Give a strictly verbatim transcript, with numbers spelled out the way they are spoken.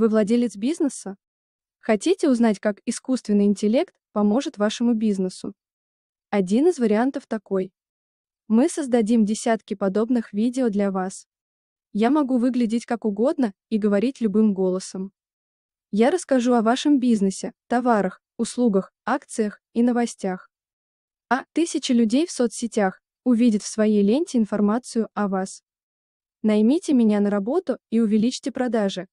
Вы владелец бизнеса? Хотите узнать, как искусственный интеллект поможет вашему бизнесу? Один из вариантов такой. Мы создадим десятки подобных видео для вас. Я могу выглядеть как угодно и говорить любым голосом. Я расскажу о вашем бизнесе, товарах, услугах, акциях и новостях. А тысячи людей в соцсетях увидят в своей ленте информацию о вас. Наймите меня на работу и увеличьте продажи,